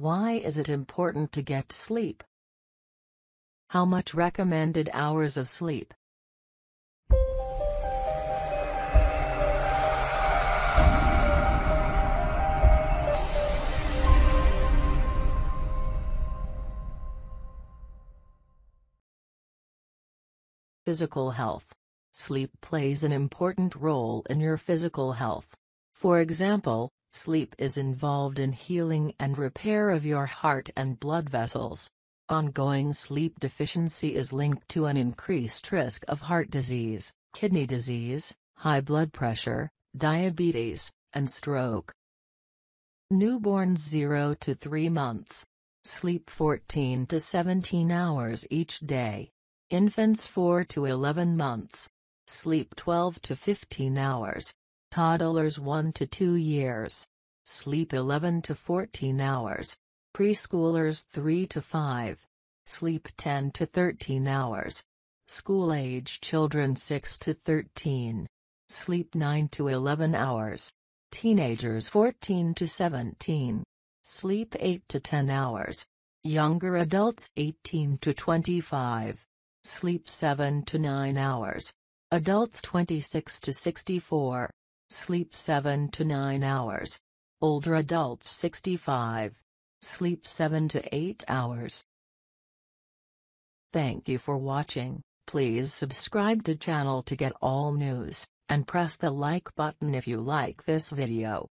Why is it important to get sleep? How much recommended hours of sleep? Physical health. Sleep plays an important role in your physical health. For example, sleep is involved in healing and repair of your heart and blood vessels. Ongoing sleep deficiency is linked to an increased risk of heart disease, kidney disease, high blood pressure, diabetes, and stroke. Newborns 0 to 3 months. Sleep 14 to 17 hours each day. Infants 4 to 11 months. Sleep 12 to 15 hours. Toddlers 1 to 2 years. Sleep 11 to 14 hours. Preschoolers 3 to 5. Sleep 10 to 13 hours. School-age children 6 to 13. Sleep 9 to 11 hours. Teenagers 14 to 17. Sleep 8 to 10 hours. Younger adults 18 to 25. Sleep 7 to 9 hours. Adults 26 to 64. Sleep 7 to 9 hours. Older adults 65. Sleep 7 to 8 hours. Thank you for watching. Please subscribe to channel to get all news, and press the like button if you like this video.